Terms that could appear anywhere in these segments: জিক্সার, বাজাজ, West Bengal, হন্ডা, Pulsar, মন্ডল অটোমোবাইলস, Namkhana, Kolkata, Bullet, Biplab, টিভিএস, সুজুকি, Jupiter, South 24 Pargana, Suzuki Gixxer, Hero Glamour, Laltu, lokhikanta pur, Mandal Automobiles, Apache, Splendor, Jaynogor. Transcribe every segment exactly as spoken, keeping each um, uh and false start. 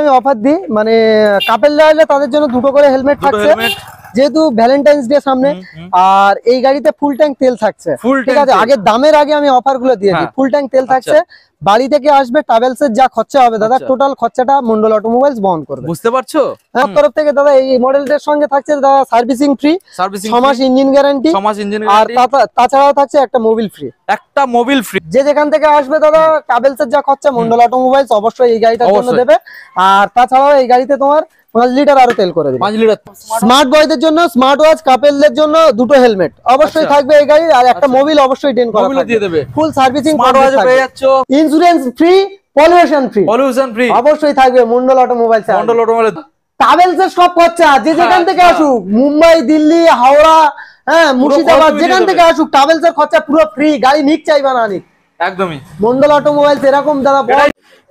আমি অফার দিই, মানে কাপেল রাইডার তাদের জন্য দুটো করে হেলমেট থাকছে, যেহেতু ভ্যালেন্টাইন্স ডে সামনে। আর এই গাড়িতে ফুল ট্যাঙ্ক তেল থাকছে, ঠিক আছে? আগে দামের আগে আমি অফার গুলো দিয়েছি, ফুল ট্যাঙ্ক তেল থাকছে, বাড়ি থেকে আসবে ট্রাভেলস এর যা খরচা হবে দাদা টোটাল খরচাটা মন্ডল অটোমোবাইলস বহন করবে, বুঝতে পারছো? আমার তরফ থেকে দাদা এই মডেলটার সঙ্গে থাকছে দাদা সার্ভিসিং ফ্রি, ছয় মাস ইঞ্জিন গ্যারান্টি, আর তাছাড়াও থাকছে একটা মোবিল ফ্রি, একটা মোবিল ফ্রি। যে যেখান থেকে আসবে দাদা ট্রাভেলস এর যা খরচা মন্ডল অটোমোবাইলস অবশ্যই এই গাড়িটার জন্য দেবে। আর তাছাড়াও এই গাড়িতে তোমার পাঁচ লিটার আরো তেল করে দেবে। স্মার্ট বয়দের জন্য স্মার্ট ওয়াচ, কাপেলদের জন্য দুটো হেলমেট অবশ্যই থাকবে এই গাড়ি, আর একটা মোবিল অবশ্যই ডেন করা থাকবে, ফুল সার্ভিসিং পেয়ে যাচ্ছে, insurance free, pollution free, pollution free অবশ্যই থাকবে মন্ডল অটোমোবাইলস। মন্ডল অটোমোবাইলস travels এর সব খরচা, যে যেখান থেকে আসুক, মুম্বাই, দিল্লি, হাওড়া, হ্যাঁ মুর্শিদাবাদ, যেখান থেকে আসুক ট্রাভেলস এর খরচা পুরো ফ্রি, গাড়ি নিক চাইবা না নিক একদমই মন্ডল অটোমোবাইলস। এরকম দাদা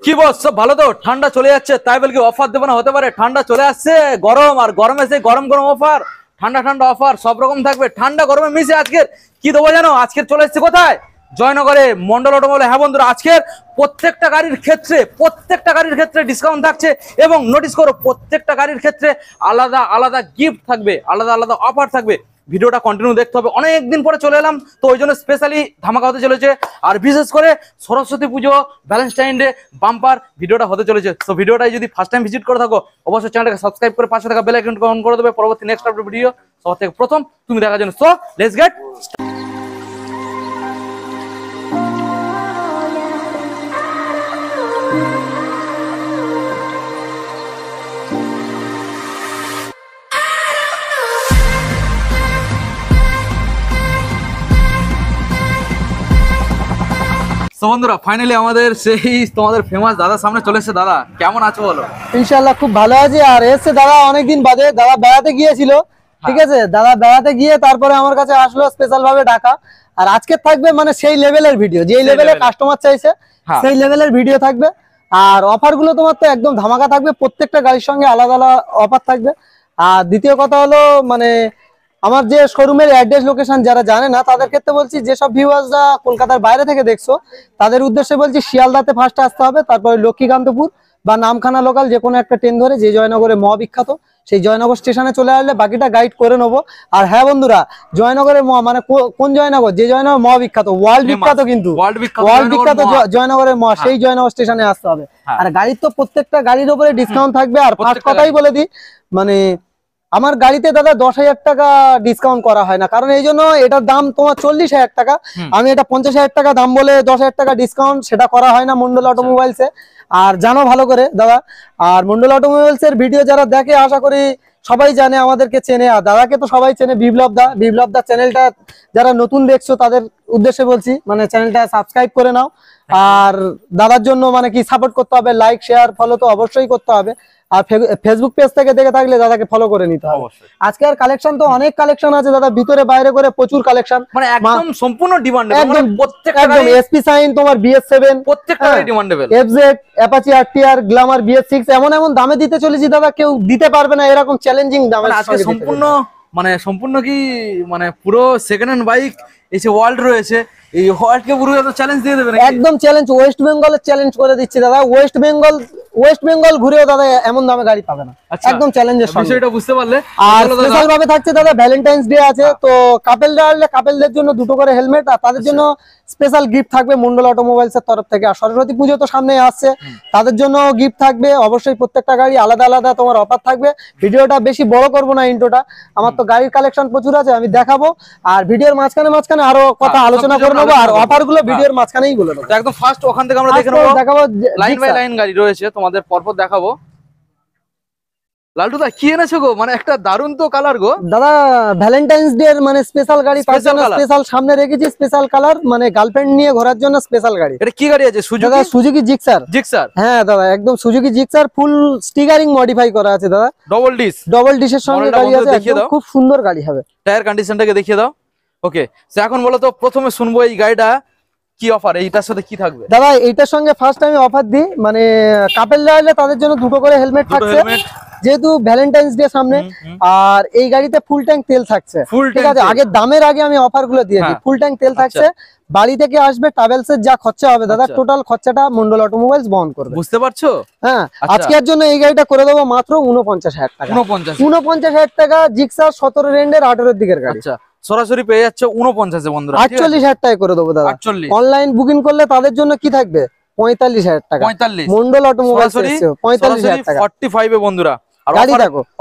কি বস সব ভালো তো? ঠান্ডা চলে যাচ্ছে, তাই বলে কি অফার দেবো না? হতে পারে, ঠান্ডা চলে আসছে, গরম আর গরমে সেই গরম গরম অফার, ঠান্ডা ঠান্ডা অফার সব রকম থাকবে, ঠান্ডা গরমে মিশে। আজকের কি দেবো জানো? আজকের চলে এসছে কোথায়? জয়নগরে মন্ডল অটোমোবাইল। হ্যাঁ বন্ধুরা, আজকের প্রত্যেকটা গাড়ির ক্ষেত্রে প্রত্যেকটা গাড়ির ক্ষেত্রে ডিসকাউন্ট থাকছে, এবং নোটিস করো প্রত্যেকটা গাড়ির ক্ষেত্রে আলাদা আলাদা গিফট থাকবে, আলাদা আলাদা অফার থাকবে। ভিডিওটা কন্টিনিউ দেখতে হবে, অনেকদিন পরে চলে এলাম তো ওই জন্য স্পেশালি ধামাকা হতে চলেছে, আর বিশেষ করে সরস্বতী পুজো, ভ্যালেন্টাইন ডে বাম্পার ভিডিওটা হতে চলেছে। তো ভিডিওটাই যদি ফার্স্ট টাইম ভিজিট করে থাকো অবশ্যই চ্যানেলটাকে সাবস্ক্রাইব করে পাশে থাকা বেল আইকনটা অন করে দেবে, পরবর্তী নেক্সট আপডেট ভিডিও সবার থেকে প্রথম তুমি দেখার জন্য। So let's get start. তো বন্ধুরা ফাইনালি আমাদের সেই তোমাদের ফেমাস দাদা সামনে চলে এসেছে। দাদা কেমন আছো বলো? ইনশাআল্লাহ খুব ভালো আছি। আর এসছে দাদা অনেকদিন বাদে, দাদা বেড়াতে গিয়েছিল, ঠিক আছে? দাদা বেড়াতে গিয়ে তারপরে আমার কাছে আসলো স্পেশাল ভাবে ঢাকা, আর আজকে থাকবে মানে সেই লেভেলের ভিডিও, যেই লেভেলের কাস্টমার চাইছে সেই লেভেলের ভিডিও থাকবে। আর অফার গুলো তোমার তো একদম ধামাকা থাকবে, প্রত্যেকটা গাড়ির সঙ্গে আলাদা আলাদা অফার থাকবে। আর দ্বিতীয় কথা হলো মানে আমার যে শোরুমের অ্যাড্রেস লোকেশন যারা জানে না তাদের ক্ষেত্রে বলছি, যেসব ভিউয়ার্সরা কলকাতার বাইরে থেকে দেখছো তাদের উদ্দেশ্যে বলছি শিয়ালদাতে ফার্স্টে আসতে হবে, তারপরে লক্ষ্মীকান্তপুর বা নামখানা লোকাল যে কোনো একটা ট্রেন ধরে যে জয়নগরে মহা বিখ্যাত সেই জয়নগর স্টেশনে চলে আসলে বাকিটা গাইড করে নেবো। আর হ্যাঁ বন্ধুরা, জয়নগরের মহা মানে কোন জয়নগর? যে জয়নগর মহা বিখ্যাত, ওয়ার্ল্ড বিখ্যাত, কিন্তু ওয়ার্ল্ড বিখ্যাত জয়নগরের মহা, সেই জয়নগর স্টেশনে আসতে হবে। আর গাড়ির তো প্রত্যেকটা গাড়ির উপরে ডিসকাউন্ট থাকবে। আর ফার্স্ট কথাই বলে দিই, মানে আমার গাড়িতে দাদা দশ হাজার টাকা ডিসকাউন্ট করা হয় না, কারণ এই জন্য এটার দাম তোমার চল্লিশ হাজার টাকা, আমি এটা পঞ্চাশ হাজার টাকা দাম বলে দশ হাজার টাকা ডিসকাউন্ট সেটা করা হয় না মন্ডল অটোমোবাইলসে। আর জানো ভালো করে দাদা, আর মন্ডল অটোমোবাইলস এর ভিডিও যারা দেখে আশা করি সবাই জানে, আমাদেরকে চেনে, আর দাদাকে তো সবাই চেনে, বিপ্লব দা। বিপ্লব দা চ্যানেলটা যারা নতুন দেখছো তাদের উদ্দেশ্যে বলছি মানে চ্যানেলটা সাবস্ক্রাইব করে নাও। আর দাদার জন্য মানে কি সাপোর্ট করতে হবে, লাইক, শেয়ার, ফলো তো অবশ্যই করতে হবে। আর ফেসবুক পেজ থেকে দেখে থাকলে দাদাকে ফলো করে নিতে হবে। আজকে আর কালেকশন তো অনেক কালেকশন আছে দাদা, ভিতরে বাইরে করে প্রচুর কালেকশন, মানে একদম সম্পূর্ণ ডিমান্ডেবল, একদম প্রত্যেকটা একদম এসপি সাইন, তোমার বিএস সেভেন, প্রত্যেকটা demandable, FZ, Apache R T R, Glamour, BS six, এমন এমন দামে দিতে চলেছি দাদা কেউ দিতে পারবে না, এরকম চ্যালেঞ্জিং দামে আজকে সম্পূর্ণ মানে সম্পূর্ণ কি মানে পুরো সেকেন্ড হ্যান্ড বাইক এসে ওয়ার্ল্ড রয়েছে, এই ওয়ার্ল্ডকে পুরো চ্যালেঞ্জ দিয়ে দেবে একদম, চ্যালেঞ্জ ওয়েস্ট বেঙ্গলের চ্যালেঞ্জ করে দিচ্ছে দাদা। ওয়েস্ট বেঙ্গল ওয়েস্ট বেঙ্গল ঘুরেও দাদা এমন দামে গাড়ি পাবে না, একদম চ্যালেঞ্জের সঙ্গে, এটা বুঝতে পারলে। আর স্পেশাল ভাবে থাকছে দাদা ভ্যালেন্টাইন্স ডে আছে তো কাপেলরা আসলে কাপেলদের জন্য দুটো করে হেলমেট, আর তাদের জন্য স্পেশাল গিফট থাকবে মন্ডল অটোমোবাইলস এর তরফ থেকে। আর সরস্বতী পুজো তো সামনে আসছে, তাদের জন্য গিফট থাকবে অবশ্যই, প্রত্যেকটা গাড়ি আলাদা আলাদা তোমার অফার থাকবে। ভিডিওটা বেশি বড় করবো না, ইন্ট্রোটা, আমার তো গাড়ির কালেকশন প্রচুর আছে আমি দেখাবো, আর ভিডিওর মাঝখানে মাঝখানে আরো কথা আলোচনা করে নেবো, আর অফার গুলো ভিডিওর মাঝখানেই বলে নেবো একদম ফার্স্ট। ওখান থেকে আমরা দেখে নেবো, দেখাবো লাইন বাই লাইন গাড়ি রয়েছে তোমাদের পরপর দেখাবো। লালটুদা কি এনেছো গো? মানে একটা দারুন তো কালার গো দাদা, ভ্যালেন্টাইন্স ডে এর মানে স্পেশাল গাড়ি, স্পেশাল সামনে রেখেছি, স্পেশাল কালার, মানে গার্লফ্রেন্ড নিয়ে ঘোরার জন্য স্পেশাল গাড়ি। এটা কি গাড়ি আছে? সুজুকি, সুজুকি জিক্সার। জিক্সার হ্যাঁ দাদা, একদম সুজুকি জিক্সার, full stickering modify করা আছে দাদা, ডবল ডিস, ডবল ডিসের সঙ্গে গাড়ি আছে, একদম খুব সুন্দর গাড়ি হবে। টায়ার কন্ডিশনটাকে দেখিয়ে দাও। ওকে, এখন বলো তো প্রথমে শুনবো এই গাড়িটা কি অফার এইটার সাথে কি থাকবে দাদা? এইটার সঙ্গে ফার্স্ট আমি অফার দিই, মানে কাপেল রাইলে তাদের জন্য দুটো করে হেলমেট থাকছে, যেহেতু ভ্যালেন্টাইন্স ডে সামনে, আর এই গাড়িতে ফুল ট্যাঙ্ক তেল থাকছে। ঠিক আছে, আগে দামের আগে আমি অফার গুলো দিয়েছি। ফুল ট্যাঙ্ক তেল থাকছে, বাড়ি থেকে আসবে ট্রাভেলস এর যা খরচা হবে দাদা টোটাল খরচাটা মন্ডল অটোমোবাইলস বহন করবে, বুঝতে পারছো? হ্যাঁ, আজকের জন্য এই গাড়িটা করে দেবো মাত্র উনপঞ্চাশ হাজার টাকা। উনপঞ্চাশ হাজার টাকা জিক্সার সতেরো রেন্ডের আঠারোর দিকের গাড়ি সরাসরি পেয়ে যাচ্ছে উনপঞ্চাশে। বন্ধুরা আটচল্লিশ হাজার টাকা করে দেবো দাদা। অনলাইন বুকিং করলে তাদের জন্য কি থাকবে? পঁয়তাল্লিশ হাজার টাকা। মন্ডল অটোমোবাইলস পঁয়তাল্লিশ হাজার টাকা, ফর্টি ফাইভ এ বন্ধুরা।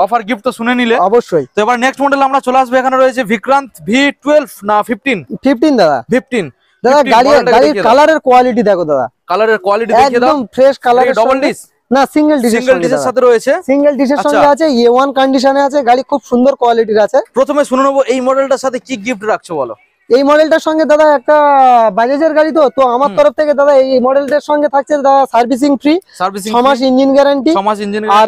অফার গিফট তো শুনে নিলে অবশ্যই। তো এবার নেক্সট মডেল আমরা চলে আসবো, এখানে রয়েছে বিক্রান্ত ভি টুয়েলভ না ফিফটিন? ফিফটিন দাদা, ফিফটিন। দাদা গাড়ির গাড়ির কালারের কোয়ালিটি দেখো দাদা, কালারের কোয়ালিটি দেখিয়ে দাও। একদম ফ্রেশ কালার, ডাবল ডিস্ক না সিঙ্গেল ডিশ? সিঙ্গেল ডিশের সাথে রয়েছে, সিঙ্গেল ডিশের সঙ্গে আছে, এ ওয়ান কন্ডিশনে আছে, গাড়ি খুব সুন্দর কোয়ালিটির আছে। প্রথমে শুনে নেবো এই মডেলটার সাথে কি গিফট রাখছো বলো? এই মডেলটার সঙ্গে দাদা একটা বাজাজের গাড়ি তো, তো আমার তরফ থেকে দাদা এই মডেলটার সঙ্গে থাকছে দাদা সার্ভিসিং ফ্রি, ছয় মাস ইঞ্জিন গ্যারান্টি, আর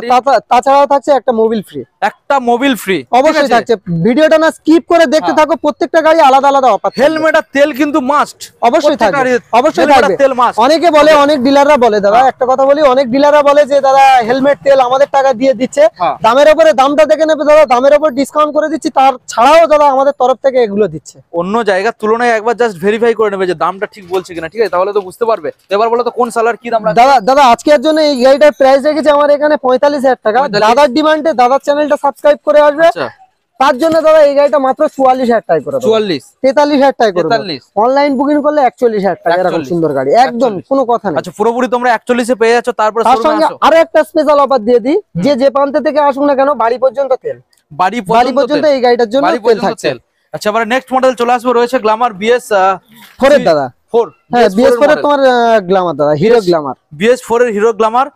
তাছাড়াও থাকছে একটা মোবিল ফ্রি, একটা মোবিল ফ্রি অবশ্যই থাকছে। ভিডিওটা না স্কিপ করে দেখতে থাকো, প্রত্যেকটা গাড়ি আলাদা আলাদা অফার। হেলমেট আর তেল কিন্তু মাস্ট, অবশ্যই থাকবে, অবশ্যই থাকবে। অনেকে বলে, অনেক ডিলাররা বলে দাদা, একটা কথা বলি, অনেক ডিলাররা বলে যে দাদা হেলমেট তেল আমাদের টাকা দিয়ে দিচ্ছে, দামের উপরে দামটা দেখে নেবে দাদা, দামের উপর ডিসকাউন্ট করে দিচ্ছি। তার ছাড়াও দাদা আমাদের তরফ থেকে এগুলো দিচ্ছে, অন্য জায়গার তুলনায় একবার জাস্ট ভেরিফাই করে নেবে যে দামটা ঠিক বলছে কিনা, ঠিক আছে? তাহলে তো বুঝতে পারবে। এবার বলো তো কোন সালার কি দাম দাদা? দাদা আজকের জন্য এই গাড়িটার প্রাইস রেখেছে আমার এখানে পঁয়তাল্লিশ হাজার টাকা। দাদার ডিমান্ডে দাদার চ্যানেলটা সাবস্ক্রাইব করে আসবে, তার জন্য দাদা এই গাড়িটা মাত্র চুয়াল্লিশ হাজার টাকা করে, চুয়াল্লিশ তেতাল্লিশ হাজার টাকা করে। অনলাইন বুকিং করলে একচল্লিশ হাজার টাকা, এরকম সুন্দর গাড়ি, একদম কোনো কথা না। আচ্ছা, পুরোপুরি তোমরা একচল্লিশে পেয়ে যাচ্ছ। তারপরে তার সঙ্গে আরো একটা স্পেশাল অফার দিয়ে দিই, যে যে প্রান্ত থেকে আসুক না কেন বাড়ি পর্যন্ত তেল, বাড়ি পর্যন্ত এই গাড়িটার জন্য তেল থাকছে। আচ্ছা, এবার নেক্সট মডেল চলে আসবে, রয়েছে গ্ল্যামার বি এস ফোর এর দাদা, ফোর। হ্যাঁ, বি এস ফোর এর তোমার গ্ল্যামার দাদা, Hero Glamour, B S four এর হিরো গ্ল্যামার,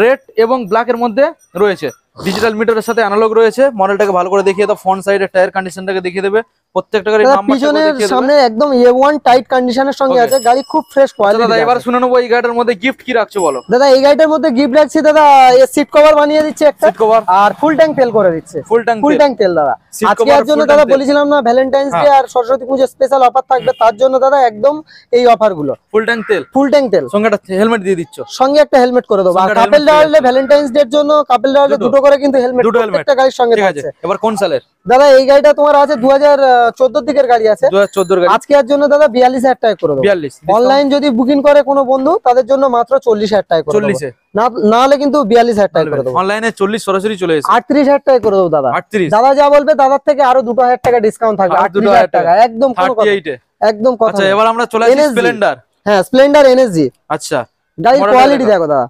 রেড এবং ব্ল্যাক এর মধ্যে রয়েছে, ডিজিটাল মিটারের সাথে অ্যানালগ রয়েছে। মডেলটাকে ভালো করে দেখিয়ে দাও, ফ্রন্ট সাইডের টায়ার কন্ডিশনটাকে দেখিয়ে দেবে, প্রত্যেকটা গাড়ির নাম্বারটা দেখিয়ে দাও। সামনে একদম এ ওয়ান টাইট কন্ডিশনের সঙ্গে আছে, গাড়ি খুব ফ্রেশ কোয়ালিটি দাদা। এবার শুনে নেব এই গাড়ির মধ্যে গিফট কি রাখছো বলো? দাদা এই গাড়ির মধ্যে গিফট রাখছি দাদা, এই সিট কভার বানিয়ে দিচ্ছে একটা, সিট কভার আর ফুল ট্যাঙ্ক তেল করে দিচ্ছে, ফুল ট্যাঙ্ক ফুল ট্যাঙ্ক তেল দাদা। আজকে এর জন্য দাদা বলেছিলাম না ভ্যালেন্টাইন্স ডে আর সরস্বতী পূজা স্পেশাল অফার থাকবে, তার জন্য দাদা একদম এই অফার গুলো। ফুল ট্যাঙ্ক তেল, ফুল ট্যাঙ্ক তেল সঙ্গে একটা হেলমেট দিয়ে দিচ্ছ, সঙ্গে একটা হেলমেট করে দাও। আর কাপল রাইডে ভ্যালেন্টাইন্স ডে এর জন্য কাপল রাইডে দুটো করে কিন্তু হেলমেট, প্রত্যেকটা গাড়ির সঙ্গে আছে। এবার কোন সালের দাদা এই গাড়িটা তোমার আছে? দুই হাজার চোদ্দ দিকের গাড়ি আছে, দুই হাজার চোদ্দ এর গাড়ি। আজকে এর জন্য দাদা বিয়াল্লিশ হাজার টাকা করে দেব, বিয়াল্লিশ। অনলাইন যদি বুকিং করে কোনো বন্ধু তাদের জন্য মাত্র চল্লিশ হাজার টাকা করে দেব, চল্লিশ এ না নালে কিন্তু বিয়াল্লিশ হাজার টাকা করে দেব। অনলাইনে চল্লিশ সরাসরি চলে আসে, আটত্রিশ হাজার টাকা করে দেব দাদা। আটত্রিশ দাদা যা বলবে দাদার থেকে আরো দুই হাজার টাকা ডিসকাউন্ট থাকবে, আটত্রিশ হাজার টাকা একদম কোনো কথা, আটত্রিশ এ একদম কথা। আচ্ছা, এবার আমরা চলে আসি স্প্লেন্ডার। হ্যাঁ, স্প্লেন্ডার এনএসজি। আচ্ছা, গাড়ির কোয়ালিটি দেখো দাদা,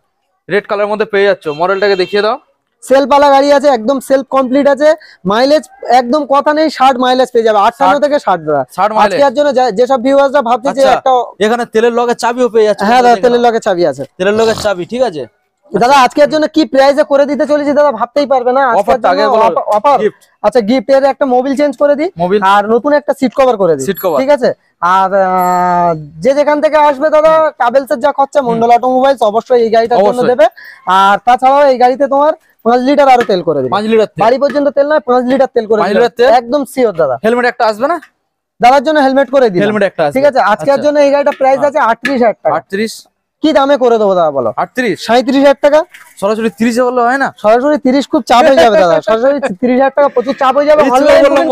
রেড কালার মধ্যে পেয়ে যাচ্ছে। মডেলটাকে দেখিয়ে দাও, সেলফ আলা গাড়ি আছে, একদম সেলফ কমপ্লিট আছে, মাইলেজ একদম কথা নেই, ষাট মাইলেজ পেয়ে যাবে, আটান্ন থেকে ষাট দাদা। আজকের জন্য যেসব ভিউয়ার্সরা ভাবতেছে একটা এখানে তেলের লগে চাবিও পেয়ে যাচ্ছে। হ্যাঁ দাদা, তেলের লগে চাবি আছে, তেলের লগে চাবি, ঠিক আছে দাদা। আজকের জন্য কি প্রাইসে করে দিতে চলেছি দাদা ভাবতেই পারবে না, অফার আগে অফার। আচ্ছা, গিফট এর একটা মোবিল চেঞ্জ করে দিই, আর নতুন একটা সিট কভার করে দিই, ঠিক আছে? আর যে যেখান থেকে আসবে দাদা ট্রাভেলস এর যা খরচা মন্ডল অটোমোবাইলস অবশ্যই এই গাড়িটার জন্য দেবে। আর তাছাড়াও এই গাড়িতে তোমার পাঁচ লিটার আরো তেল করে দিবে, পাঁচ লিটার তেল, বাড়ি পর্যন্ত তেল নয়, পাঁচ লিটার তেল করে দিবে, একদম সিওর দাদা। হেলমেট একটা আসবে না দাদার জন্য, হেলমেট করে দিই, হেলমেট একটা, ঠিক আছে? আজকের জন্য এই গাড়িটা প্রাইস আছে আটত্রিশ হাজার টাকা। আটত্রিশ কি দামে করে দেবো দাদা বলো? আটত্রিশ, সাঁত্রিশ হাজার টাকা সরাসরি, তিরিশ বললে হয় না? সরাসরি তিরিশ খুব চাপ হয়ে যাবে দাদা, সরাসরি তিরিশ হাজার টাকা প্রচুর চাপ হয়ে যাবে। অনলাইন বুকিং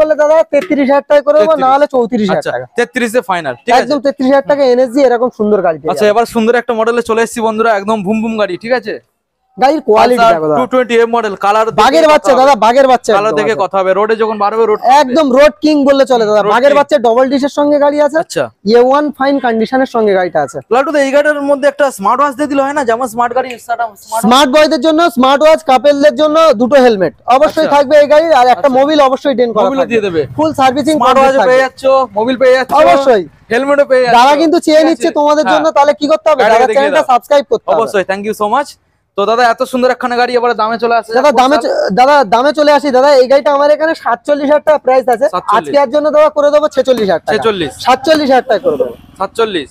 করলে দাদা তেত্রিশ হাজার টাকা করে দেবো, না হলে চৌত্রিশ হাজার টাকা, তেত্রিশ এ ফাইনাল, একদম তেত্রিশ হাজার টাকা এনএসজি, এরকম সুন্দর গাড়ি। আচ্ছা, এবার সুন্দর একটা মডেলে চলে এসেছি বন্ধুরা, একদম ভুম ভুম গাড়ি, ঠিক আছে? গাড়ির কোয়ালিটি দেখো দাদা, দুশো বিশ এম মডেল, কালার বাগের বাচ্চা দাদা, বাগের বাচ্চা, কালার দেখে কথা হবে, রোডে যখন বাড়বে রোড একদম রোড কিং বললে চলে দাদা। বাগের বাচ্চা ডাবল ডিশের সঙ্গে গাড়ি আছে, আচ্ছা এ ওয়ান ফাইন কন্ডিশনের সঙ্গে গাড়িটা আছে। লাটু দা এই গাড়ির মধ্যে একটা স্মার্ট ওয়াচ দিয়ে দিলে হয় না, যেমন স্মার্ট গাড়ি স্মার্ট বয়দের জন্য স্মার্ট ওয়াচ, কাপলদের জন্য দুটো হেলমেট অবশ্যই থাকবে এই গাড়ির, আর একটা মোবাইল অবশ্যই ডেন করা থাকবে, মোবাইল দিয়ে দেবে, ফুল সার্ভিসিং, স্মার্ট ওয়াচ পেয়ে যাচ্ছে, মোবাইল পেয়ে যাচ্ছে, অবশ্যই হেলমেটও পেয়ে যাচ্ছে। দাদা কিন্তু চেয়ে নিচ্ছে তোমাদের জন্য, তাহলে কি করতে হবে? দাদা চ্যানেলটা সাবস্ক্রাইব করতে হবে অবশ্যই। Thank you so much. তো দাদা এত সুন্দর একখানা গাড়ি, এবারে দামে চলে আসে দাদা, দামে দাদা দামে চলে আসি দাদা। এই গাড়িটা আমার এখানে সাতচল্লিশ হাজার টাকা প্রাইস আছে, আজকে এর জন্য দাদা করে দেবো ছেচল্লিশ হাজার টাকা, ছেচল্লিশ সাতচল্লিশ হাজার টাকা করে দেবো, সাতচল্লিশ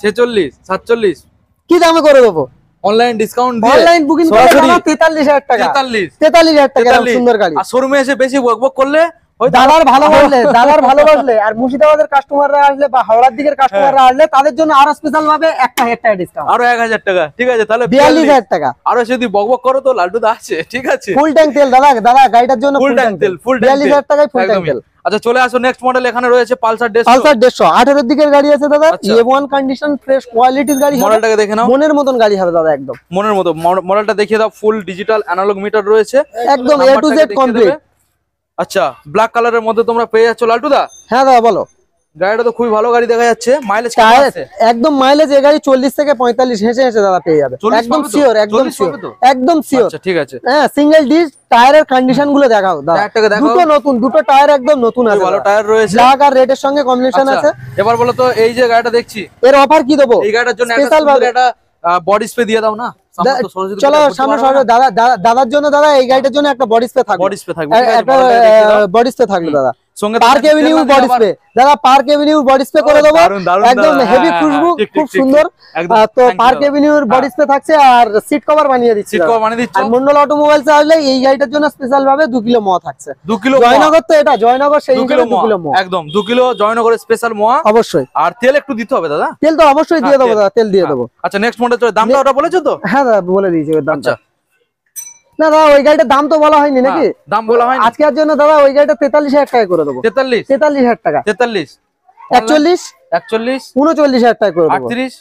ছেচল্লিশ সাতচল্লিশ কি দামে করে দেবো? অনলাইন ডিসকাউন্ট দিয়ে অনলাইন বুকিং করে তেতাল্লিশ হাজার টাকা, তেতাল্লিশ তেতাল্লিশ হাজার টাকা, সুন্দর গাড়ি। আর শোরুমে এসে বেশি বকবক করলে দাদার ভালো বাজলে দাদার ভালো বাজলে আর মুর্শিদাবাদের কাস্টমাররা আসলে বা হাওড়ার দিকের কাস্টমাররা আসলে তাদের জন্য আরো স্পেশাল ভাবে একটা হেড টাই ডিসকাউন্ট আরো এক হাজার টাকা। ঠিক আছে, তাহলে বিয়াল্লিশ হাজার টাকা। আর যদি বকবক করো তো লাড্ডু দা আছে। ঠিক আছে, ফুল ট্যাঙ্ক তেল দাদা, দাদা গাড়িটার জন্য ফুল ট্যাঙ্ক তেল ফুল বিয়াল্লিশ হাজার টাকায় ফুল ট্যাঙ্ক তেল। আচ্ছা চলে আসো নেক্সট মডেল, এখানে রয়েছে পালসার দেড়শো। পালসার দেড়শো আঠারো এর দিকের গাড়ি আছে দাদা, এ ওয়ান কন্ডিশন ফ্রেশ কোয়ালিটির গাড়ি। মডেলটাকে দেখে নাও, মনের মতন গাড়ি হবে দাদা, একদম মনের মতো। মডেলটা দেখিয়ে দাও, ফুল ডিজিটাল অ্যানালগ মিটার রয়েছে, একদম এ টু জেড কমপ্লিট। আচ্ছা, ব্ল্যাক কালারের মধ্যে তোমরা পেয়ে যাচ্ছ লালটু দা। হ্যাঁ দাদা বলো, গাড়িটা তো খুবই ভালো গাড়ি দেখা যাচ্ছে। মাইলেজ কেমন আছে? একদম মাইলেজ এই গাড়ি চল্লিশ থেকে পঁয়তাল্লিশ হেসে হেসে দাদা পেয়ে যাবে, একদম সিওর, একদম সিওর, একদম সিওর। আচ্ছা ঠিক আছে। হ্যাঁ, সিঙ্গেল ডিস্ক টায়ারের কন্ডিশন গুলো দেখাও দাদা, টায়ারটাকে দেখাও, দুটো নতুন, দুটো টায়ার একদম নতুন আছে, ভালো টায়ার রয়েছে, ব্ল্যাক আর রেড এর সঙ্গে কম্বিনেশন আছে। এবার বলো তো, এই যে গাড়িটা দেখছি এর অফার কি দেবো? এই গাড়িটার জন্য স্পেশাল ভাবে একটা বডি স্প্রে দিয়ে দাও না, চলো সামনে সরো দাদা, দাদার জন্য দাদা এই গাড়িটার জন্য একটা বডি স্প্রে থাকবে, বডি স্প্রে থাকবে, একটা বডি স্প্রে থাকবে দাদা সঙ্গে। পার্ক এভিনিউ বডি স্প্রে দাদা, পার্ক এভিনিউ বডি স্প্রে করে দেবো, একদম হেভি খুশবু, খুব সুন্দর। তো পার্ক এভিনিউর বডি স্প্রে থাকছে আর সিট কভার বানিয়ে দিচ্ছি, সিট কভার বানিয়ে দিচ্ছি। আর মন্ডল অটোমোবাইলস আসলে এই গাড়িটার জন্য স্পেশাল ভাবে দুই কিলো মোয়া থাকছে, দুই কিলো জয়নগর। তো এটা জয়নগর, সেই দুই কিলো মোয়া, একদম দুই কিলো জয়নগরের স্পেশাল মোয়া অবশ্যই। আর তেল একটু দিতে হবে দাদা, তেল তো অবশ্যই দিয়ে দেবো দাদা, তেল দিয়ে দেবো। আচ্ছা নেক্সট মডেল চলে, দামটা ওটা বলেছো তো? হ্যাঁ দাদা বলে দিয়েছি দামটা। না দাদা ওই গাড়িটার দাম তো বলা হয়নি নাকি? দাম বলা হয়নি আজকের জন্য দাদা, ওই গাড়িটা তেতাল্লিশ হাজার টাকা করে দেবো। তেতাল্লিশ তেতাল্লিশ হাজার টাকা তেতাল্লিশ একচল্লিশ একচল্লিশ উনচল্লিশ হাজার টাকা করে দেবো। আটত্রিশ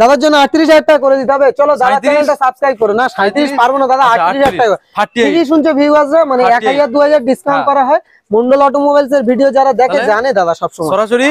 দাদার জন্য আটত্রিশ হাজার টাকা করে দিতে হবে। চলো দাদা চ্যানেলটা সাবস্ক্রাইব করো না, সাঁত্রিশ পারবো না দাদা, আটত্রিশ হাজার টাকা ঠিকই শুনছো ভিউয়ার্সরা, মানে এক হাজার দু হাজার ডিসকাউন্ট করা হয় মন্ডল অটোমোবাইলস এর ভিডিও যারা দেখে জানে দাদা সবসময়। সরাসরি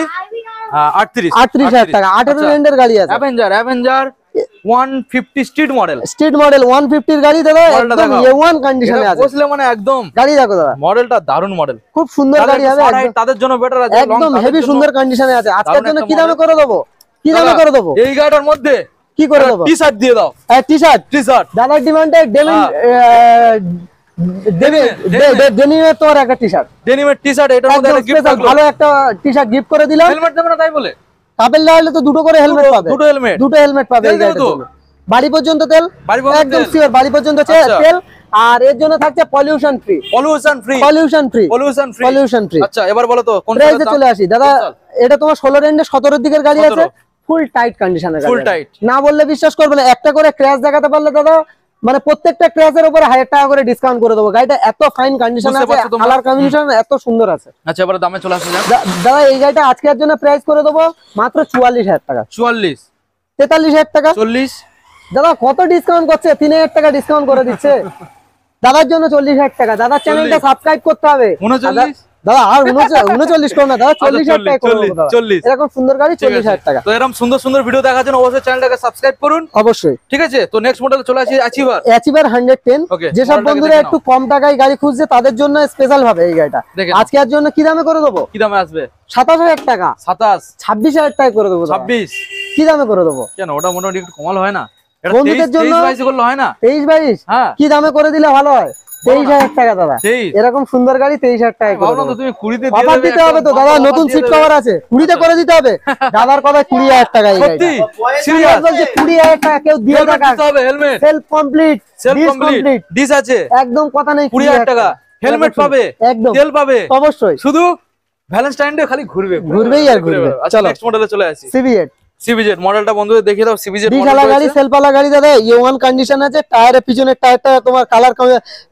আটত্রিশ আটত্রিশ হাজার টাকা আঠারো রেন্ডের গাড়ি আছে, অ্যাভেঞ্জার অ্যাভেঞ্জার একশো পঞ্চাশ স্ট্রিট মডেল, স্ট্রিট মডেল একশো পঞ্চাশ এর গাড়ি দাদা, একদম এ ওয়ান কন্ডিশনে আছে, বসলে মানে একদম গাড়ি দেখো দাদা, মডেলটা দারুন মডেল, খুব সুন্দর গাড়ি হবে তাদের জন্য, বেটার আছে একদম হেভি সুন্দর কন্ডিশনে আছে। আজকের জন্য কি দামে করে দেবো? কি দামে করে দেবো এই গাড়িটার মধ্যে? কি করে দেবো? টি-শার্ট দিয়ে দাও, হ্যাঁ টি-শার্ট, টি-শার্ট দাদার ডিমান্ডে ডেনিম দেবে, ডেনিমের তোর একটা টি-শার্ট, ডেনিমের টি-শার্ট, এটার মধ্যে একটা গিফট থাকলো, ভালো একটা টি-শার্ট গিফট করে দিলাম। হেলমেট দেব না তাই বলে? কাপেল না হলে তো দুটো করে হেলমেট পাবে, দুটো হেলমেট, দুটো হেলমেট পাবে এই গাড়ির জন্য। বাড়ি পর্যন্ত তেল, একদম সিওর বাড়ি পর্যন্ত তেল। আর এর জন্য থাকছে pollution free, pollution free, pollution free, pollution free, pollution free. আচ্ছা এবার বলো তো কোন প্রাইসে চলে আসি দাদা? এটা তোমার ষোলো রেঞ্জে সতেরো এর দিকের গাড়ি আছে, ফুল টাইট কন্ডিশনের গাড়ি, ফুল টাইট। না বললে বিশ্বাস করবে না, একটা করে ক্র্যাশ দেখাতে পারলে দাদা মানে প্রত্যেকটা ক্র্যাশের উপরে হাজার টাকা করে ডিসকাউন্ট করে দেবো। গাড়িটা এত ফাইন কন্ডিশন আছে, কালার কম্বিনেশন এত সুন্দর আছে। আচ্ছা এবারে দামে চলে আসি দাদা, এই গাড়িটা আজকের জন্য প্রাইস করে দেবো মাত্র চুয়াল্লিশ হাজার টাকা। চুয়াল্লিশ তেতাল্লিশ হাজার টাকা, চল্লিশ দাদা কত ডিসকাউন্ট করছে, তিন হাজার টাকা ডিসকাউন্ট করে দিচ্ছে দাদার জন্য, চল্লিশ হাজার টাকা। দাদার চ্যানেলটা সাবস্ক্রাইব করতে হবে দাদা, আর উনচল্লিশ করো না দাদা, চল্লিশ হাজার টাকা করে দেবো, চল্লিশ এরকম সুন্দর গাড়ি চল্লিশ হাজার টাকা। তো এরকম সুন্দর সুন্দর ভিডিও দেখার জন্য অবশ্যই চ্যানেলটাকে সাবস্ক্রাইব করুন অবশ্যই। ঠিক আছে, তো নেক্সট মডেল চলে আসি অ্যাচিভার, অ্যাচিভার একশো দশ। যেসব বন্ধুরা একটু কম টাকায় গাড়ি খুঁজছে তাদের জন্য স্পেশাল ভাবে এই গাড়িটা আজকের জন্য কি দামে করে দেবো? কি দামে আসবে? সাতাশ হাজার টাকা। সাতাশ ছাব্বিশ হাজার টাকা করে দেবো। ছাব্বিশ কি দামে করে দেবো? কেন ওটা মোটামুটি একটু কমাল হয় না বন্ধুদের জন্য? হয় না তেইশ বাইশ কি দামে করে দিলে ভালো হয়? তেইশ হাজার টাকা দাদা, এরকম সুন্দর গাড়ি তেইশ হাজার টাকা দিতে হবে তো দাদা, নতুন সিট কভার আছে, কুড়িতে করে দিতে হবে দাদার কথা, কুড়ি হাজার টাকা কুড়ি হাজার টাকা কেউ দিয়ে রাখা, একদম কথা নেই, কুড়ি হাজার টাকা হেলমেট পাবে, একদম তেল পাবে অবশ্যই, শুধু ভ্যালেন্টাইন ডে খালি ঘুরবে, ঘুরবেই আর ঘুরবে। চলো নেক্সট মডেলে চলে আসি, সিবিজেড। সিবিজেড মডেলটা বন্ধুদের দেখিয়ে দাও, সিবিজেড মডেল গাড়ি, সেলফালা গাড়ি দাদা, এ ওয়ান কন্ডিশন আছে, টায়ারের পিছনের টায়ারটা তোমার কালার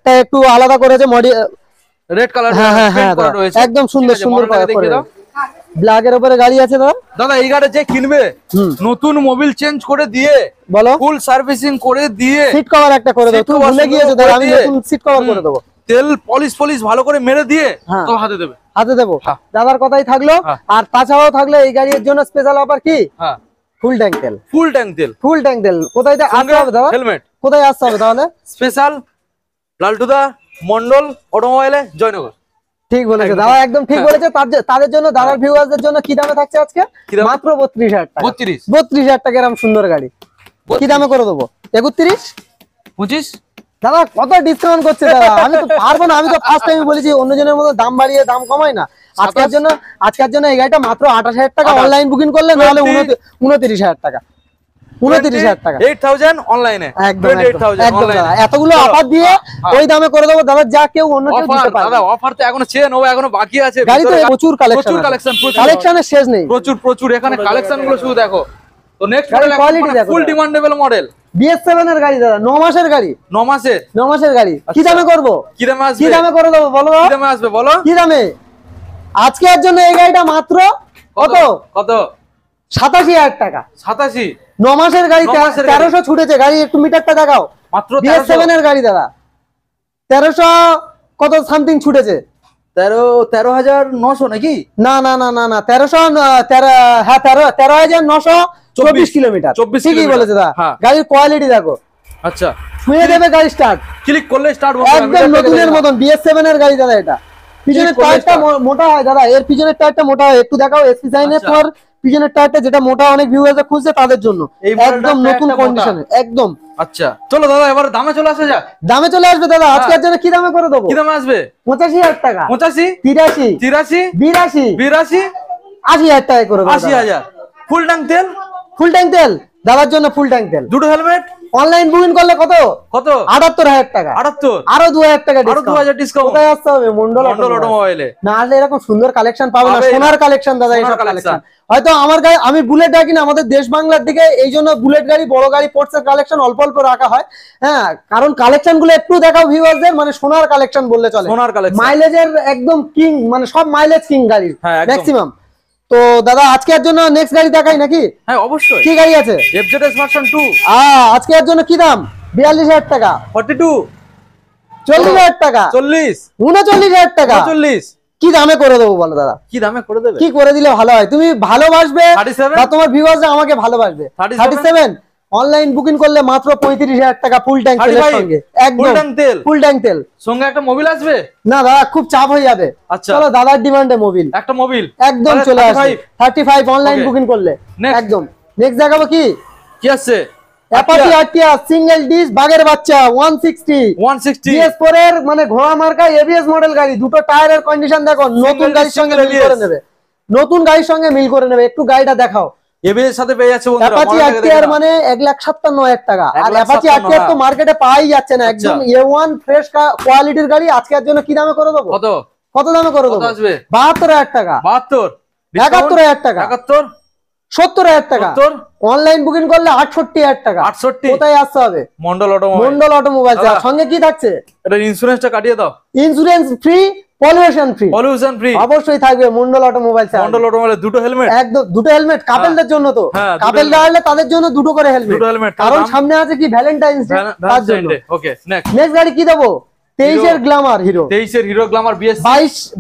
টা একটু আলাদা করেছে, মডি রেড কালার করা রয়েছে, একদম সুন্দর সুন্দর করে দাও। ব্ল্যাক এর উপরে গাড়ি আছে দাদা, দাদা এই গাড়ি যে কিনবে নতুন মোবিল চেঞ্জ করে দিয়ে বলো, ফুল সার্ভিসিং করে দিয়ে, সিট কভার একটা করে দাও, তুমি ভুলে গিয়েছো দাদা, আমি নতুন সিট কভার করে দেবো, তেল পলিশ পলিশ ভালো করে মেরে দিয়ে তো হাতে দেবে, হাতে দেবো দাদার কথাই থাকলো। আর তাছাড়াও থাকলো এই গাড়ির জন্য স্পেশাল অফার কি? ফুল ট্যাঙ্ক তেল, ফুল ট্যাঙ্ক তেল, ফুল ট্যাঙ্ক তেল। কোথায় আসতে হবে দাদা? হেলমেট কোথায় আসতে হবে তাহলে? স্পেশাল লালটুদা মন্ডল অটোমোবাইলে জয়নগর। ঠিক বলেছে দাদা, একদম ঠিক বলেছে। তাদের জন্য, দাদার ভিউয়ারদের জন্য কি দামে থাকছে আজকে? মাত্র বত্রিশ হাজার টাকা বত্রিশ বত্রিশ হাজার টাকা এরকম সুন্দর গাড়ি কি দামে করে দেবো? একত্রিশ পঁচিশ দাদা কত ডিসকাউন্ট করছে দাদা, আমি তো পারবো না, আমি তো ফার্স্ট টাইম বলেছি অন্যজনের মতো দাম বাড়িয়ে দাম কমাই না। আজকের জন্য আজকের জন্য এই গাড়িটা মাত্র আঠাশ হাজার টাকা, অনলাইন বুকিং করলে নাহলে উনত্রিশ হাজার টাকা। আজকের জন্য এই গাড়িটা মাত্র কত কত সাতাশি হাজার টাকা। সাতাশি ন মাসের গাড়ি তেরোশো ছুটেছে গাড়ি, একটু মিটারটা দেখাও। মাত্র বিএস সেভেন এর গাড়ি দাদা, তেরোশো কত সামথিং ছুটেছে, তেরো তেরো হাজার নশো নাকি, না না না না না তেরোশো তেরো হ্যাঁ তেরো তেরো হাজার নশো চব্বিশ কিলোমিটার। চব্বিশ ঠিকই বলেছে দাদা, গাড়ির কোয়ালিটি দেখো। আচ্ছা শুয়ে দেবে গাড়ি, স্টার্ট ক্লিক করলে স্টার্ট হবে একদম নতুনের মতন। বিএস সেভেন এর গাড়ি দাদা, এটা পিছনের টায়ারটা মোটা হয় দাদা, এর পিছনের টায়ারটা মোটা হয়, একটু দেখাও এসপি সাইনের পর পিছনের টায়ারটা, যেটা মোটা অনেক ভিউয়াররা খুঁজছে তাদের জন্য একদম নতুন কন্ডিশনে একদম। আচ্ছা চলো দাদা এবার দামে চলে আসা যাক। দামে চলে আসবে দাদা আজকের জন্য কি দামে করে দেবো, কি দামে আসবে পঁচাশি হাজার টাকা, পঁচাশি তিরাশি তিরাশি বিরাশি বিরাশি, আশি হাজার টাকা করে দেবো। আশি হাজার ফুল ট্যাঙ্ক তেল, ফুল ট্যাঙ্ক তেল দাদার জন্য, ফুল ট্যাঙ্ক তেল, দুটো হেলমেট, অনলাইন বুকিং করলে কত কত আটাত্তর হাজার টাকা, আটাত্তর আরো দুই হাজার টাকা ডিসকাউন্ট, আরো দুই হাজার ডিসকাউন্ট। কোথায় আসতে হবে, মন্ডল অটোমোবাইলে না আসলে এরকম সুন্দর কালেকশন পাবে না, সোনার কালেকশন দাদা, এই সব কালেকশন হয়তো আমার গাড়ি, আমি বুলেট রাখি না, আমাদের দেশ বাংলার দিকে এই জন্য বুলেট গাড়ি বড় গাড়ি পোর্টসের কালেকশন অল্প অল্প রাখা হয়, হ্যাঁ কারণ কালেকশন গুলো একটু দেখাও ভিউয়ারদের, মানে সোনার কালেকশন বললে চলে, সোনার কালেকশন, মাইলেজের একদম কিং, মানে সব মাইলেজ কিং গাড়ি ম্যাক্সিমাম। তো দাদা আজকের জন্য নেক্সট গাড়ি দেখাই নাকি, হ্যাঁ অবশ্যই, কি গাড়ি আছে, এফজেডএস ভার্সন টু, হ্যাঁ আজকের জন্য কি দাম, বিয়াল্লিশ হাজার টাকা, ফর্টি টু চল্লিশ হাজার টাকা, চল্লিশ উনচল্লিশ হাজার টাকা, চল্লিশ কি দামে করে দেবো বলো দাদা, কি দামে করে দেবে, কি করে দিলে ভালো হয়, তুমি ভালোবাসবে বা তোমার ভিউয়াররা আমাকে ভালোবাসবে। থার্টি সেভেন অনলাইন বুকিং করলে মাত্র পঁয়ত্রিশ হাজার টাকা, ফুল ট্যাঙ্ক তেল সঙ্গে, একদম ফুল ট্যাঙ্ক তেল সঙ্গে। একটা মোবিল আসবে না দাদা, খুব চাপ হয়ে যাবে, চলো দাদার ডিমান্ডে মোবিল, একটা মোবিল একদম চলে আসবে থার্টি ফাইভ অনলাইন বুকিং করলে একদম। নেক্সট দেখাবো কি কি আছে, অ্যাপাচি আরটিআর সিঙ্গেল ডিস্ক বাগের বাচ্চা একশো ষাট বিএস ফোর এর, মানে ঘোড়া মার্কা এবিএস মডেল গাড়ি, দুটো টায়ারের কন্ডিশন দেখো নতুন গাড়ির সঙ্গে মিল করে নেবে, নতুন গাড়ির সঙ্গে মিল করে নেবে, একটু গাড়িটা দেখাও। এবিএস সাথে পেয়ে যাচ্ছে বন্ধুরা, অ্যাপাচি আরটিআর মানে এক লাখ সাতান্ন হাজার টাকা, আর অ্যাপাচি আরটিআর তো মার্কেটে পাওয়াই যাচ্ছে না, একদম এ ওয়ান ফ্রেশ কোয়ালিটির গাড়ি। আজকের জন্য কি দামে করে দেব, কত কত দামে করে দেব, বাহাত্তর হাজার টাকা, বাহাত্তর একাত্তর হাজার টাকা, একাত্তর সত্তর হাজার টাকা, অনলাইন বুকিং করলে আটষট্টি হাজার টাকা, আটষট্টি। কোথায় আসতে হবে, মন্ডল অটোমোবাইল, মন্ডল অটোমোবাইল। সঙ্গে কি থাকছে, এটা ইন্স্যুরেন্সটা কাটিয়ে দাও, insurance free, pollution free, pollution free অবশ্যই থাকবে মন্ডল অটোমোবাইল, মন্ডল অটোমোবাইল দুটো হেলমেট, একদম দুটো হেলমেট কাপলদের জন্য, তো কাপলরা হলে তাদের জন্য দুটো করে হেলমেট, কারণ সামনে আছে কি ভ্যালেন্টাইন্স ডে, তার জন্য। ওকে নেক্সট, নেক্সট গাড়ি কি দেবো, তেইশ এর গ্ল্যামার হিরো, তেইশ এর হিরো গ্ল্যামার বিএস,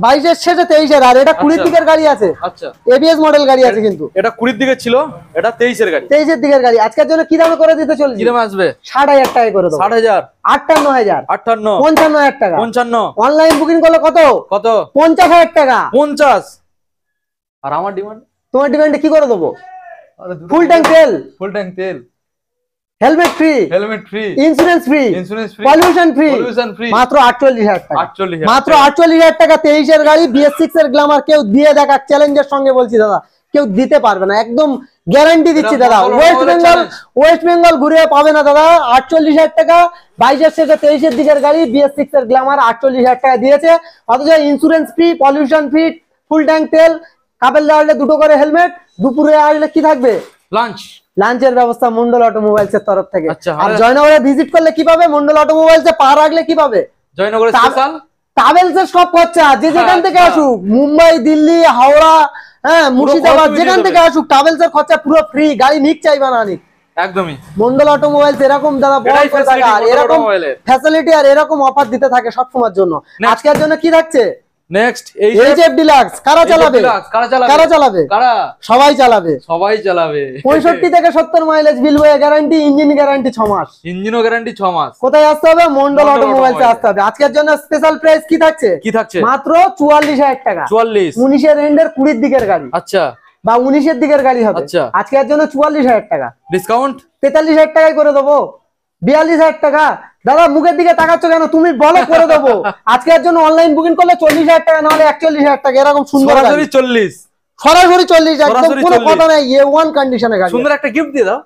বাইশ এর শেষে তেইশ এর, আর এটা কুড়ি দিকের গাড়ি আছে, আচ্ছা এবিএস মডেল গাড়ি আছে, কিন্তু এটা কুড়ি দিকে ছিল, এটা তেইশ এর গাড়ি, তেইশ এর দিকের গাড়ি। আজকের জন্য কি দামে করে দিতে চলেছি, কি দামে আসবে ষাট হাজার টাকা করে দাও, ষাট হাজার আটান্ন হাজার আটান্ন, পঞ্চান্ন হাজার টাকা, পঞ্চান্ন অনলাইন বুকিং করলে কত কত পঞ্চাশ হাজার টাকা, পঞ্চাশ। আর আমার ডিমান্ড, তোমার ডিমান্ড কি করে দেব, ফুল ট্যাঙ্ক তেল, ফুল ট্যাঙ্ক তেল, helmet free, helmet free, insurance free, insurance free, pollution free, pollution free, মাত্র আটচল্লিশ হাজার টাকা, আটচল্লিশ হাজার মাত্র আটচল্লিশ হাজার টাকা। তেইশ এর গাড়ি বিএস সিক্স এর গ্ল্যামার, কেউ দিয়ে দেখা চ্যালেঞ্জের সঙ্গে বলছি দাদা, কেউ দিতে পারবে না, একদম গ্যারান্টি দিচ্ছি দাদা, ওয়েস্ট বেঙ্গল, ওয়েস্ট বেঙ্গল ঘুরে পাবে না দাদা। আটচল্লিশ হাজার টাকা, বাইশ এর থেকে তেইশ এর দিকের গাড়ি বিএস সিক্স এর গ্ল্যামার আটচল্লিশ হাজার টাকা দিয়েছে, অথচ insurance free, pollution free, full tank তেল, কাপেল দাঁড়ালে দুটো করে হেলমেট, দুপুরে আসলে কি থাকবে লাঞ্চ, লাঞ্চের ব্যবস্থা মন্ডল অটোমোবাইলস এর তরফ থেকে। আর জয়নগরে ভিজিট করলে কি পাবে, মন্ডল অটোমোবাইলস এ পা রাখলে কি পাবে, জয়নগরে স্পেশাল ট্রাভেলস এর সব খরচা, যে যেখান থেকে আসুক, মুম্বাই, দিল্লি, হাওড়া, হ্যাঁ মুর্শিদাবাদ, যেখান থেকে আসুক ট্রাভেলস এর খরচা পুরো ফ্রি, গাড়ি নিক চাইবা না নিক, একদমই মন্ডল অটোমোবাইলস এরকম দাদা বড় কথা, আর এরকম ফ্যাসিলিটি আর এরকম অফার দিতে থাকে সব সময়ের জন্য। আজকের জন্য কি থাকছে, নেক্সট এইচএফ ডিলাক্স, কারা চালাবে, কারা চালাবে, কারা চালাবে, কারা সবাই চালাবে, সবাই চালাবে, পঁয়ষট্টি থেকে সত্তর মাইলেজ বিল বয়ে গ্যারান্টি, ইঞ্জিন গ্যারান্টি ছয় মাস, ইঞ্জিনও গ্যারান্টি ছয় মাস। কোথায় আসতে হবে, মন্ডল অটোমোবাইলসে আসতে হবে। আজকের জন্য স্পেশাল প্রাইস কি থাকছে, কি থাকছে মাত্র চুয়াল্লিশ হাজার টাকা, চুয়াল্লিশ, উনিশ এর এন্ডের কুড়ি দিকের গাড়ি, আচ্ছা বা উনিশ এর দিকের গাড়ি হবে, আচ্ছা আজকের জন্য চুয়াল্লিশ হাজার টাকা, ডিসকাউন্ট তেতাল্লিশ হাজার টাকায় করে দেবো, বিয়াল্লিশ হাজার টাকা। দাদা মুখের দিকে তাকাচ্ছ কেন, তুমি বলো করে দেবো। আজকের জন্য অনলাইন বুকিং করলে চল্লিশ হাজার টাকা, নাহলে একচল্লিশ হাজার টাকা, এরকম সুন্দর সরাসরি চল্লিশ, সরাসরি চল্লিশ, একদম কোনো কথা নাই, এ ওয়ান কন্ডিশনে গাড়ি, সুন্দর একটা গিফট দিয়ে দাও,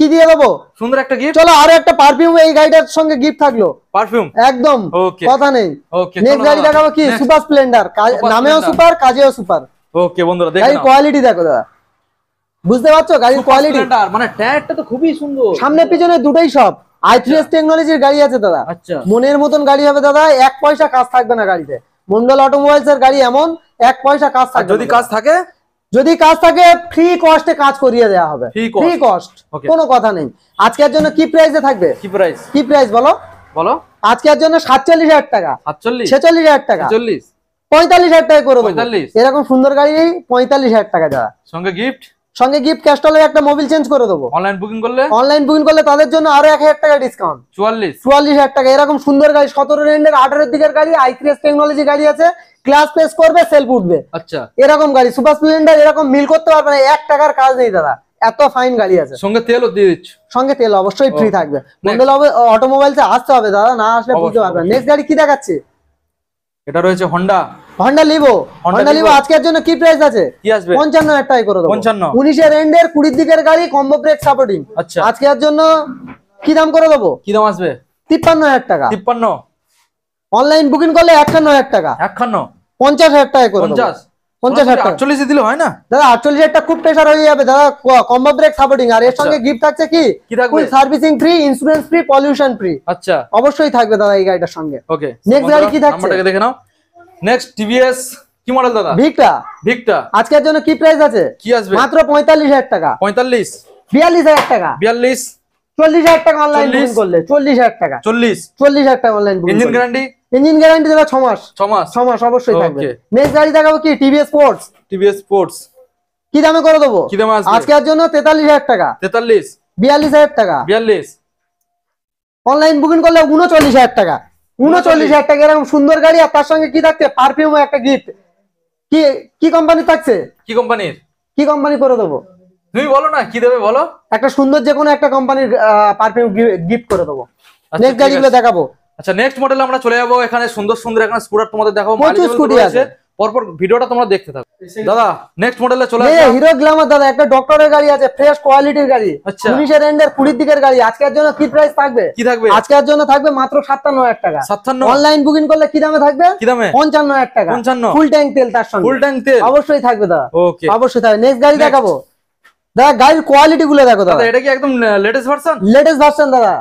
কি দিয়ে দেবো? সুন্দর একটা গিফট। চলো আরো একটা পারফিউম এই গাড়িটার সঙ্গে গিফট থাকলো। পারফিউম একদম কথা নেই। নেক্সট গাড়ি দেখাবো কি সুপার স্প্লেন্ডার। নামেও সুপার, কাজেও সুপার। ওকে বন্ধুরা দেখো গাড়ির কোয়ালিটি দেখো দাদা, বুঝতে পারছো গাড়ির কোয়ালিটি? মানে টায়ারটা তো খুবই সুন্দর, সামনে পিছনে দুটোই সব আই থ্রি এস টেকনোলজির গাড়ি আছে দাদা। আচ্ছা মনের মতন গাড়ি হবে দাদা, এক পয়সা কাজ থাকবে না গাড়িতে। মন্ডল অটোমোবাইলস এর গাড়ি এমন, এক পয়সা কাজ থাকবে। যদি কাজ থাকে যদি কাজ থাকে ফ্রি কস্টে কাজ করিয়ে দেওয়া হবে, ফ্রি কস্ট, কোনো কথা নেই। আজকের জন্য কি প্রাইসে থাকবে? কি প্রাইস কি প্রাইস বলো বলো। আজকের জন্য সাতচল্লিশ হাজার টাকা, ছেচল্লিশ হাজার টাকা, পঁয়তাল্লিশ হাজার টাকা করে দেবো। এরকম সুন্দর গাড়ি পঁয়তাল্লিশ হাজার টাকা দাদা, সঙ্গে গিফট। সঙ্গে গিফট ক্যাশ টালে একটা মোবাইল চেঞ্জ করে দেবো। অনলাইন বুকিং করলে অনলাইন বুকিং করলে তাদের জন্য আরো এক হাজার টাকা ডিসকাউন্ট, চুয়াল্লিশ হাজার টাকা। এরকম সুন্দর গাড়ি সতেরো রেন্ডের আঠারো দিকের গাড়ি, আই থ্রি এস টেকনোলজি গাড়ি আছে, ক্লাস প্লেস করবে, সেলফ উঠবে। আচ্ছা এরকম গাড়ি সুপার স্প্লেন্ডার, এরকম মিল করতে পারবে না, এক টাকার কাজ নেই দাদা, এত ফাইন গাড়ি আছে। সঙ্গে তেলও দিয়ে দিচ্ছি, সঙ্গে তেল অবশ্যই ফ্রি থাকবে। মন্ডল অটোমোবাইলসে আসতে হবে দাদা, না আসলে বুঝতে পারবে না। নেক্সট গাড়ি কি দেখাচ্ছে? এটা রয়েছে হন্ডা হন্ডা Livo. হন্ডা Livo আজকের জন্য কি প্রাইস আছে? কি আসবে? পঞ্চান্ন হাজার টাকা করে দেব। পঞ্চান্ন উনিশ এর এন্ডের কুড়ি দিকের গাড়ি, কম্বো ব্রেক সাপোর্টিং। আচ্ছা আজকের জন্য কি দাম করে দেব? কি দাম আসবে? তিপ্পান্ন হাজার টাকা। তিপ্পান্ন অনলাইন বুকিং করলে একান্ন হাজার টাকা, একান্ন পঞ্চাশ হাজার টাকা করে দেব। পঞ্চাশ পঞ্চাশ হাজার টাকা আটচল্লিশ দিলে হয় না দাদা? আটচল্লিশ হাজার টাকা খুব প্রেসার হয়ে যাবে দাদা। কম্বো ব্রেক সাপোর্টিং আর এর সঙ্গে গিফট থাকছে কি? Full servicing free, insurance free, pollution free. আচ্ছা অবশ্যই থাকবে দাদা এই গাড়িটার সঙ্গে। ওকে নেক্সট গাড়ি কি থাকছে? নাম্বারটা দেখে নাও। নেক্সট টিভিএস কি মডেল দাদা? ভিক্টা। ভিক্টা আজকের জন্য কি প্রাইস আছে? কি আসবে? মাত্র পঁয়তাল্লিশ হাজার টাকা। পঁয়তাল্লিশ বিয়াল্লিশ হাজার টাকা। বিয়াল্লিশ চল্লিশ হাজার টাকা অনলাইন বুকিং করলে, চল্লিশ হাজার টাকা, চল্লিশ চল্লিশ হাজার টাকা online booking. Engine guarantee? Engine guarantee দাদা ছয় মাস, ছয় মাস, ছয় মাস অবশ্যই থাকবে। নেক্সট গাড়ি দেখাবো কি? টিভিএস Sports. টিভিএস স্পোর্টস কি দামে করে দেব? কি দাম আসবে? আজকের জন্য তেতাল্লিশ হাজার টাকা। তেতাল্লিশ বিয়াল্লিশ হাজার টাকা। বিয়াল্লিশ অনলাইন বুকিং করলে উনচল্লিশ হাজার টাকা। উনচল্লিশ হাজার টাকা এরকম সুন্দর গাড়ি। আর তার সঙ্গে কি থাকছে? পারফিউম, একটা গিফট। কি কি কোম্পানি থাকছে? কি কোম্পানির কি কোম্পানি করে দেবো তুমি বলো না, কি দেবে বলো? একটা সুন্দর যে কোনো একটা কোম্পানির পারফিউম গিফট করে দেবো। নেক্সট গাড়িগুলো দেখাবো। আচ্ছা নেক্সট মডেল আমরা চলে যাবো। এখানে সুন্দর সুন্দর এখানে স্কুটার তোমাদের দেখাবো, স্কুটি আছে। পরপর ভিডিওটা তোমরা দেখতে থাকো দাদা। নেক্সট মডেলে চলে যাই, হিরো গ্ল্যামার দাদা। একটা ডক্টরের গাড়ি আছে, ফ্রেশ কোয়ালিটির গাড়ি, উনিশ এর এন্ডের কুড়ি দিকের গাড়ি। আজকের জন্য কি প্রাইস থাকবে? কি থাকবে? আজকের জন্য থাকবে মাত্র সাতান্ন হাজার টাকা। সাতান্ন অনলাইন বুকিং করলে কি দামে থাকবে? কি দামে? পঞ্চান্ন হাজার টাকা। পঞ্চান্ন ফুল ট্যাঙ্ক তেল, তার সঙ্গে ফুল ট্যাঙ্ক তেল অবশ্যই থাকবে দাদা। ওকে অবশ্যই থাকবে। নেক্সট গাড়ি দেখাবো দাদা, গাড়ির কোয়ালিটি গুলো দেখো দাদা। এটা কি একদম লেটেস্ট ভার্সন? লেটেস্ট ভার্সন দাদা,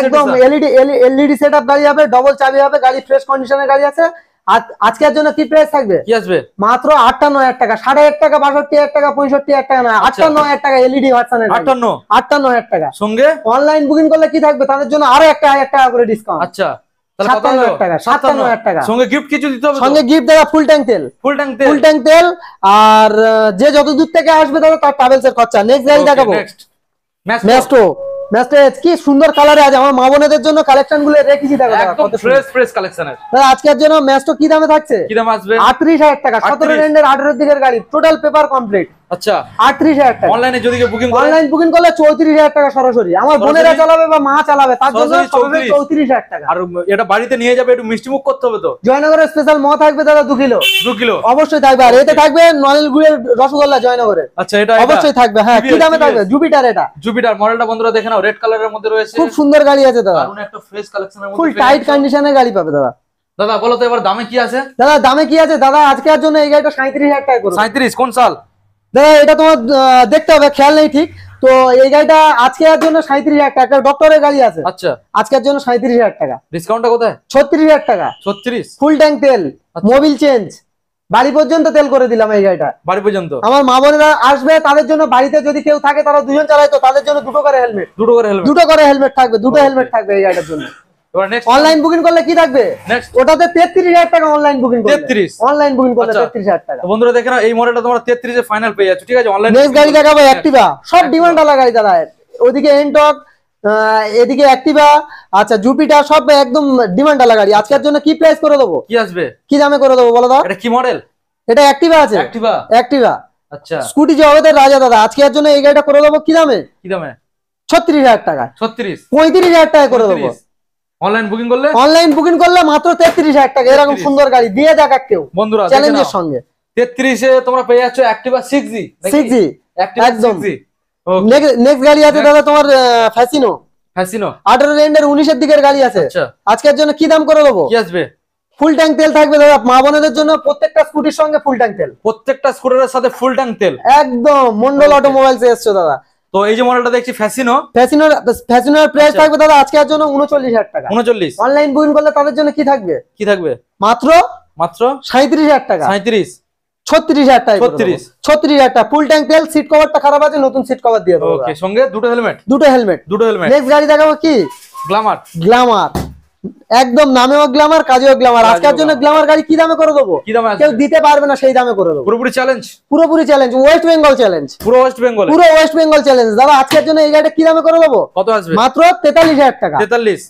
একদম এলইডি এলইডি সেটআপ গাড়ি হবে, ডাবল চাবি হবে, গাড়ি ফ্রেশ কন্ডিশনের গাড়ি আছে। আজকের জন্য কি প্রাইস থাকবে? কি আসবে? মাত্র আটান্ন হাজার টাকা। ষাট হাজার টাকা, বাষট্টি হাজার টাকা, পঁয়ষট্টি হাজার টাকা না, আটান্ন হাজার টাকা। এলইডি ভার্সনের আটান্ন হাজার টাকা সঙ্গে অনলাইন বুকিং করলে কি থাকবে? তাদের জন্য আরো একটা এক হাজার টাকা করে ডিসকাউন্ট। আচ্ছা তাহলে সাতান্ন হাজার টাকা। সাতান্ন হাজার টাকা সঙ্গে গিফট কিছু দিতে হবে? সঙ্গে গিফট দাদা ফুল ট্যাঙ্ক তেল, ফুল ট্যাঙ্ক তেল, ফুল ট্যাঙ্ক তেল। আর যে যত দূর থেকে আসবে দাদা তার ট্রাভেলসের খরচা। নেক্সট গাড়ি দেখাবো। Next Maestro. কি সুন্দর কালারে আছে, আমার মা বোনেদের জন্য কালেকশন গুলো রেখেছি দেখো কত ফ্রেশ ফ্রেশ কালেকশন আছে। আজকের জন্য ম্যাস্টো কি দামে থাকছে? কি দাম আসবে? আটত্রিশ হাজার টাকা। সতেরো রেন্ডের আঠারো দিকের গাড়ি, টোটাল পেপার কমপ্লিট। আচ্ছা আটত্রিশ হাজার টাকা অনলাইনে যদি বুকিং করে, অনলাইন বুকিং করলে চৌত্রিশ হাজার টাকা সরাসরি। আমার বোনেরা চালাবে বা মা চালাবে তার জন্য চৌত্রিশ হাজার টাকা। আর এটা বাড়িতে নিয়ে যাবে, একটু মিষ্টি মুখ করতে হবে তো। জয়নগরের স্পেশাল মা থাকবে দাদা দুই কিলো, দুই কিলো অবশ্যই থাকবে। আর এতে থাকবে নলেন গুড়ের রসগোল্লা জয়নগরের। আচ্ছা এটা অবশ্যই থাকবে। হ্যাঁ কি দামে থাকবে? জুপিটার। এটা জুপিটার মডেলটা বন্ধুরা দেখে নাও, রেড কালারের মধ্যে রয়েছে, খুব সুন্দর গাড়ি আছে দাদা, দারুণ একটা ফ্রেশ কালেকশনের মধ্যে, ফুল টাইট কন্ডিশনের গাড়ি পাবে দাদা। দাদা বলো তো এবার দামে কি আছে? দাদা দামে কি আছে দাদা আজকের জন্য এই গাড়িটা সাঁইত্রিশ হাজার টাকা করে। সাঁইত্রিশ কোন সাল দাদা এটা তোমার দেখতে হবে, খেয়াল নেই ঠিক। তো এই গাড়িটা আজকের জন্য সাঁইত্রিশ হাজার টাকা, ডক্টরের গাড়ি আছে। আচ্ছা আজকের জন্য সাঁইত্রিশ হাজার টাকা। ডিসকাউন্টটা কোথায়? ছত্রিশ হাজার টাকা। ছত্রিশ ফুল ট্যাঙ্ক তেল, মোবিল চেঞ্জ, বাড়ি পর্যন্ত তেল করে দিলাম এই গাড়িটা, বাড়ি পর্যন্ত। আমার মা বোনেরা আসবে তাদের জন্য, বাড়িতে যদি কেউ থাকে তারা দুজন চালায় তো তাদের জন্য দুটো করে হেলমেট, দুটো করে হেলমেট, দুটো করে হেলমেট থাকবে, দুটো হেলমেট থাকবে এই গাড়িটার জন্য। এবার নেক্সট অনলাইন বুকিং করলে কি থাকবে? নেক্সট ওটাতে তেত্রিশ হাজার টাকা অনলাইন বুকিং করলে। তেত্রিশ অনলাইন বুকিং করলে তেত্রিশ হাজার টাকা। তো বন্ধুরা দেখেন এই মডেলটা তোমরা তেত্রিশ এ ফাইনাল পেয়ে যাচ্ছে, ঠিক আছে অনলাইন। নেক্সট গাড়ি দেখাবো অ্যাক্টিভা। সব ডিমান্ড আলা গাড়ি দাদা, ওইদিকে এনটক, এদিকে অ্যাক্টিভা, আচ্ছা জুপিটার, সব একদম ডিমান্ড আলা গাড়ি। আজকের জন্য কি প্রাইস করে দেবো? কি আসবে? কি দামে করে দেবো বলো দাও। এটা কি মডেল? এটা অ্যাক্টিভা আছে, অ্যাক্টিভা, অ্যাক্টিভা। আচ্ছা স্কুটি জগতের রাজা দাদা, আজকের জন্য এই গাড়িটা করে দেবো কি দামে? কি দামে? ছত্রিশ হাজার টাকা। ছত্রিশ পঁয়ত্রিশ হাজার টাকা করে দেবো। অনলাইন বুকিং করলে অনলাইন বুকিং করলে মাত্র তেত্রিশ হাজার টাকা। এরকম সুন্দর গাড়ি দিয়ে দেখা কেউ বন্ধুরা চ্যালেঞ্জের সঙ্গে তেত্রিশ এ তোমরা পেয়ে যাচ্ছ Activa six G. Six G একদম নেক্সট গাড়ি আছে দাদা তোমার ফ্যাসিনো। ফ্যাসিনো আঠারো এর উনিশ এর দিকের গাড়ি আছে। আজকের জন্য কি দাম করে দেবো? কি আসবে? ফুল ট্যাঙ্ক তেল থাকবে দাদা। মা বোনদের জন্য প্রত্যেকটা স্কুটির সঙ্গে ফুল ট্যাঙ্ক তেল, প্রত্যেকটা স্কুটারের সাথে ফুল ট্যাঙ্ক তেল একদম। মন্ডল অটোমোবাইলস এসছো দাদা। তো এই যে মডেলটা দেখছি ফ্যাসিনো, ফ্যাসিনো ফ্যাসিনোর প্রাইস থাকবে দাদা আজকের জন্য উনচল্লিশ হাজার টাকা। উনচল্লিশ অনলাইন বুকিং করলে তাদের জন্য কি থাকবে? কি থাকবে? মাত্র মাত্র সাঁইত্রিশ হাজার টাকা। সাঁইত্রিশ ছত্রিশ হাজার টাকা। ছত্রিশ ছত্রিশ হাজার টাকা ফুল ট্যাঙ্ক তেল। সিট কভারটা খারাপ আছে, নতুন সিট কভার দিয়ে দেবো। ওকে, সঙ্গে দুটো হেলমেট। দুটো হেলমেট দুটো হেলমেট নেক্সট গাড়ি দেখাবো কি? গ্ল্যামার। গ্ল্যামার একদম, নামেও গ্ল্যামার কাজেও গ্ল্যামার। আজকের জন্য গ্ল্যামার গাড়ি কি দামে করে দেবো? কি দামে? কেউ দিতে পারবে না সেই দামে করে দেবো। পুরোপুরি চ্যালেঞ্জ, পুরোপুরি চ্যালেঞ্জ। ওয়েস্ট বেঙ্গল চ্যালেঞ্জ, পুরো ওয়েস্ট বেঙ্গল, পুরো ওয়েস্ট বেঙ্গল চ্যালেঞ্জ দাদা। আজকের জন্য এই গাড়িটা কি দামে করে দেবো? কত আসবে? মাত্র তেতাল্লিশ হাজার টাকা। তেতাল্লিশ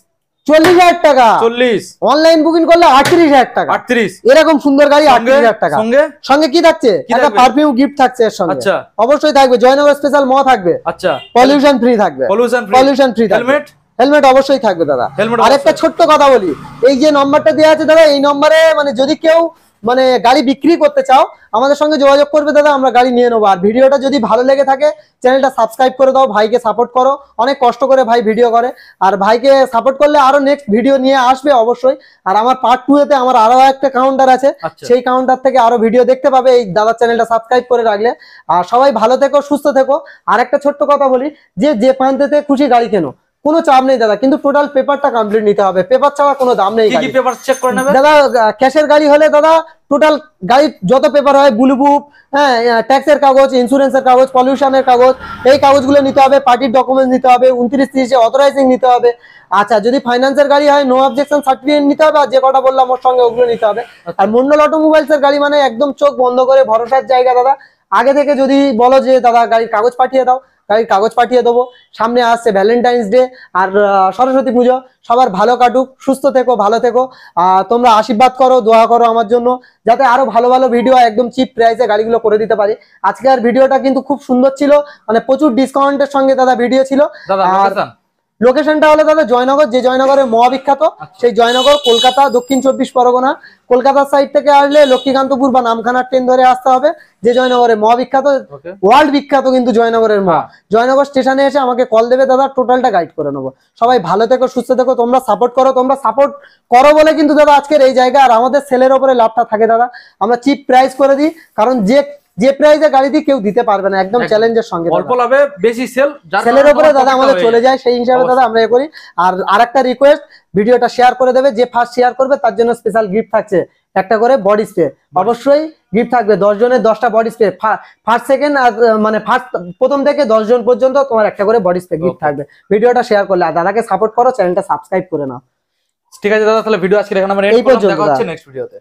চল্লিশ হাজার টাকা। চল্লিশ অনলাইন বুকিং করলে আটত্রিশ হাজার টাকা। আটত্রিশ এরকম সুন্দর গাড়ি আটত্রিশ হাজার টাকা। সঙ্গে সঙ্গে কি থাকছে? একটা পারফিউম গিফট থাকছে এর সঙ্গে। আচ্ছা, অবশ্যই থাকবে। জয়নগর স্পেশাল ম থাকবে। আচ্ছা, পলিউশন ফ্রি থাকবে। Pollution free, pollution free. Helmet, helmet অবশ্যই থাকবে দাদা। আরেকটা ছোট্ট কথা বলি, এই যে নম্বরটা দেওয়া আছে দাদা, এই নম্বরে মানে যদি কেউ মানে গাড়ি বিক্রি করতে চাও আমাদের সঙ্গে যোগাযোগ করবে দাদা, আমরা গাড়ি নিয়ে নেবো। আর ভিডিওটা যদি ভালো লেগে থাকে চ্যানেলটা সাবস্ক্রাইব করে দাও, ভাইকে সাপোর্ট করো। অনেক কষ্ট করে ভাই ভিডিও করে, আর ভাইকে সাপোর্ট করলে আরো নেক্সট ভিডিও নিয়ে আসবে অবশ্যই। আর আমার পার্ট টু এতে আমার আরো একটা কাউন্টার আছে, সেই কাউন্টার থেকে আরো ভিডিও দেখতে পাবে এই দাদার চ্যানেলটা সাবস্ক্রাইব করে রাখলে। আর সবাই ভালো থেকো, সুস্থ থেকো। আর একটা ছোট্ট কথা বলি, যে যে প্রান্তে খুশি গাড়ি কেনো, কোনো চাপ নেই দাদা, কিন্তু টোটাল পেপারটা কমপ্লিট নিতে হবে। পেপার ছাড়া কোনো দাম নেই। কি পেপার চেক করে নেবে দাদা? ক্যাশের গাড়ি হলে দাদা টোটাল গাড়ি যত পেপার হয়, বুলবুপ, হ্যাঁ, ট্যাক্সের কাগজ, ইন্স্যুরেন্সের কাগজ, পলিউশনের কাগজ, এই কাগজগুলো নিতে হবে। পার্টির ডকুমেন্ট নিতে হবে, উনত্রিশ তিরিশে অথরাইজিং নিতে হবে। আচ্ছা, যদি ফাইন্যান্সের গাড়ি হয় নো অবজেকশন সার্টিফিকেট নিতে হবে। আর যে কটা বললাম ওর সঙ্গে ওগুলো নিতে হবে। আর মন্ডল অটোমোবাইলসের গাড়ি মানে একদম চোখ বন্ধ করে ভরসার জায়গা দাদা। আগে থেকে যদি বলো যে দাদা গাড়ির কাগজ পাঠিয়ে দাও, গাড়ির কাগজ পাঠিয়ে দেবো। সামনে আসছে ভ্যালেন্টাইন্স ডে আর সরস্বতী পুজো, সবার ভালো কাটুক, সুস্থ থেকো, ভালো থেকো। আর তোমরা আশীর্বাদ করো, দোয়া করো আমার জন্য, যাতে আরো ভালো ভালো ভিডিও একদম চিপ প্রাইসে গাড়িগুলো করে দিতে পারি। আজকের ভিডিওটা কিন্তু খুব সুন্দর ছিল, মানে প্রচুর ডিসকাউন্টের সঙ্গে দাদা ভিডিও ছিল। আর লোকেশনটা হলো দাদা জয়নগর, যে জয়নগরে মহাবিখ্যাত সেই জয়নগর, কলকাতা, দক্ষিণ চব্বিশ পরগনা। কলকাতার সাইড থেকে আসলে লক্ষ্মীকান্তপুর বা নামখানার ট্রেন ধরে আসতে হবে। যে জয়নগরে মহাবিখ্যাত, ওয়ার্ল্ড বিখ্যাত কিন্তু জয়নগরের মা। জয়নগর স্টেশনে এসে আমাকে কল দেবে দাদা, টোটালটা গাইড করে নেবো। সবাই ভালো থেকো, সুস্থ থেকো, তোমরা সাপোর্ট করো। তোমরা সাপোর্ট করো বলে কিন্তু দাদা আজকের এই জায়গা। আর আমাদের সেলের ওপরে লাভটা থাকে দাদা, আমরা চিপ প্রাইস করে দিই, কারণ যে যে প্রাইসে গাড়ি দিয়ে কেউ দিতে পারবে না, একদম চ্যালেঞ্জের সঙ্গে। অল্প লাভে বেশি সেল, সেলের উপরে দাদা আমাদের চলে যায়, সেই হিসাবে দাদা আমরা এ করি। আর আরেকটা রিকোয়েস্ট, ভিডিওটা শেয়ার করে দেবে। যে ফার্স্ট শেয়ার করবে তার জন্য স্পেশাল গিফট থাকছে, একটা করে বডি স্প্রে অবশ্যই গিফট থাকবে। দশ জনের দশটা বডি স্প্রে, ফার্স্ট সেকেন্ড আর মানে ফার্স্ট প্রথম থেকে দশ জন পর্যন্ত তোমার একটা করে বডি স্প্রে গিফট থাকবে। ভিডিওটা শেয়ার করলে, আর দাদাকে সাপোর্ট করো, চ্যানেলটা সাবস্ক্রাইব করে নাও। ঠিক আছে দাদা, তাহলে ভিডিও আজকে এখানে আমরা এন্ড করলাম, দেখা হচ্ছে নেক্সট ভিডিওতে।